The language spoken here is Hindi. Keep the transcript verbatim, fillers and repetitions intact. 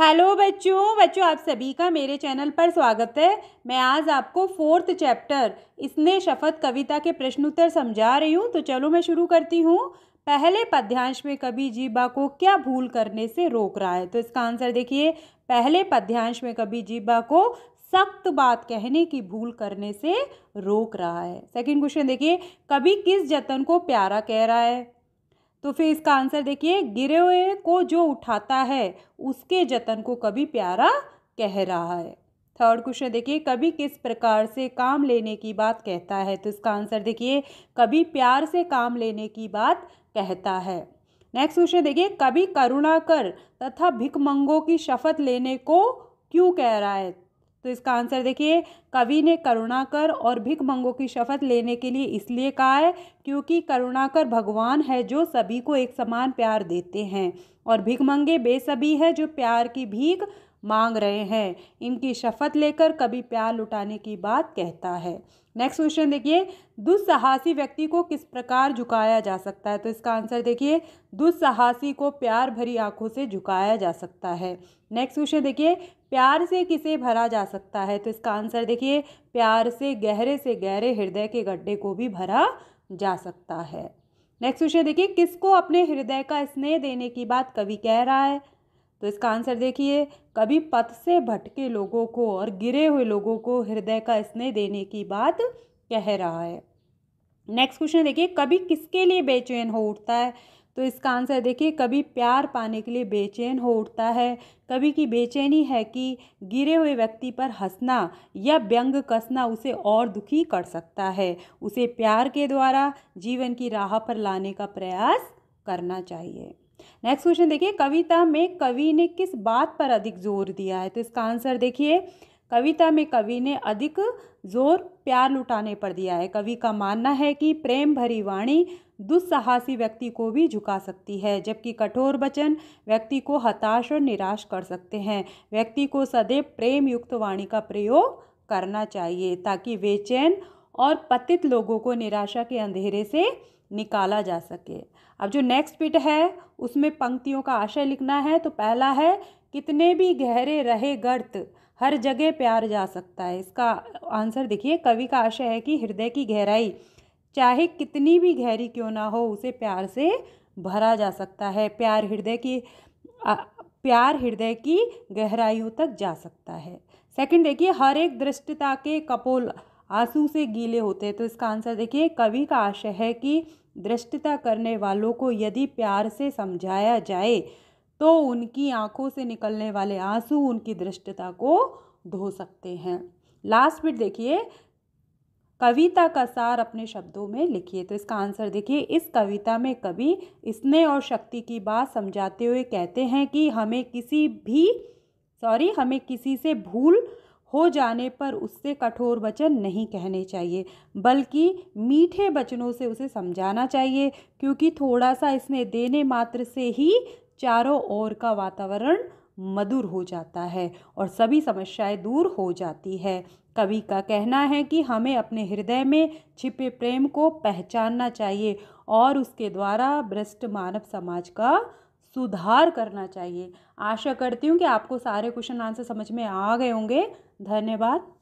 हेलो बच्चों बच्चों आप सभी का मेरे चैनल पर स्वागत है। मैं आज आपको फोर्थ चैप्टर स्नेह शपथ कविता के प्रश्नोत्तर समझा रही हूँ। तो चलो मैं शुरू करती हूँ। पहले पद्यांश में कवि जीबा को क्या भूल करने से रोक रहा है? तो इसका आंसर देखिए, पहले पद्यांश में कवि जीबा को सख्त बात कहने की भूल करने से रोक रहा है। सेकेंड क्वेश्चन देखिए, कवि किस जतन को प्यारा कह रहा है? तो फिर इसका आंसर देखिए, गिरे को जो उठाता है उसके जतन को कभी प्यारा कह रहा है। थर्ड क्वेश्चन देखिए, कभी किस प्रकार से काम लेने की बात कहता है? तो इसका आंसर देखिए, कभी प्यार से काम लेने की बात कहता है। नेक्स्ट क्वेश्चन देखिए, कभी करुणाकर तथा भिखमंगों की शपथ लेने को क्यों कह रहा है? तो इसका आंसर देखिए, कवि ने करुणाकर और भिखमंगों की शपथ लेने के लिए इसलिए कहा है क्योंकि करुणाकर भगवान है जो सभी को एक समान प्यार देते हैं और भिखमंगे बेसब्री है जो प्यार की भीख मांग रहे हैं। इनकी शपथ लेकर कवि प्यार लुटाने की बात कहता है। नेक्स्ट क्वेश्चन देखिए, दुस्साहसी व्यक्ति को किस प्रकार झुकाया जा सकता है? तो इसका आंसर देखिए, दुस्साहसी को प्यार भरी आंखों से झुकाया जा सकता है। नेक्स्ट क्वेश्चन देखिए, प्यार से किसे भरा जा सकता है? तो इसका आंसर देखिए, प्यार से गहरे से गहरे हृदय के गड्ढे को भी भरा जा सकता है। नेक्स्ट क्वेश्चन देखिए, किसको अपने हृदय का स्नेह देने की बात कवि कह रहा है? तो इसका आंसर देखिए, कभी पथ से भटके लोगों को और गिरे हुए लोगों को हृदय का स्नेह देने की बात कह रहा है। नेक्स्ट क्वेश्चन देखिए, कभी किसके लिए बेचैन हो उठता है? तो इसका आंसर देखिए, कभी प्यार पाने के लिए बेचैन हो उठता है। कभी की बेचैनी है कि गिरे हुए व्यक्ति पर हंसना या व्यंग कसना उसे और दुखी कर सकता है। उसे प्यार के द्वारा जीवन की राह पर लाने का प्रयास करना चाहिए। नेक्स्ट क्वेश्चन देखिए, कविता में कवि ने किस बात पर अधिक जोर दिया है? तो इसका आंसर देखिए, कविता में कवि ने अधिक जोर प्यार लुटाने पर दिया है। कवि का मानना है कि प्रेम भरी वाणी दुस्साहसी व्यक्ति को भी झुका सकती है, जबकि कठोर वचन व्यक्ति को हताश और निराश कर सकते हैं। व्यक्ति को सदैव प्रेम युक्त वाणी का प्रयोग करना चाहिए ताकि बेचैन और पतित लोगों को निराशा के अंधेरे से निकाला जा सके। अब जो नेक्स्ट बिट है उसमें पंक्तियों का आशय लिखना है। तो पहला है, कितने भी गहरे रहे गर्त हर जगह प्यार जा सकता है। इसका आंसर देखिए, कवि का आशय है कि हृदय की गहराई चाहे कितनी भी गहरी क्यों ना हो उसे प्यार से भरा जा सकता है। प्यार हृदय की आ, प्यार हृदय की गहराइयों तक जा सकता है। सेकंड देखिए, हर एक दृष्टता के कपोल आंसू से गीले होते हैं। तो इसका आंसर देखिए, कवि का आशय है कि दृष्टता करने वालों को यदि प्यार से समझाया जाए तो उनकी आंखों से निकलने वाले आंसू उनकी दृष्टता को धो सकते हैं। लास्ट बिट देखिए, कविता का सार अपने शब्दों में लिखिए। तो इसका आंसर देखिए, इस कविता में कवि स्नेह और शक्ति की बात समझाते हुए कहते हैं कि हमें किसी भी सॉरी हमें किसी से भूल हो जाने पर उससे कठोर वचन नहीं कहने चाहिए, बल्कि मीठे वचनों से उसे समझाना चाहिए, क्योंकि थोड़ा सा स्नेह देने मात्र से ही चारों ओर का वातावरण मधुर हो जाता है और सभी समस्याएं दूर हो जाती है। कवि का कहना है कि हमें अपने हृदय में छिपे प्रेम को पहचानना चाहिए और उसके द्वारा भ्रष्ट मानव समाज का सुधार करना चाहिए। आशा करती हूँ कि आपको सारे क्वेश्चन आंसर समझ में आ गए होंगे। धन्यवाद।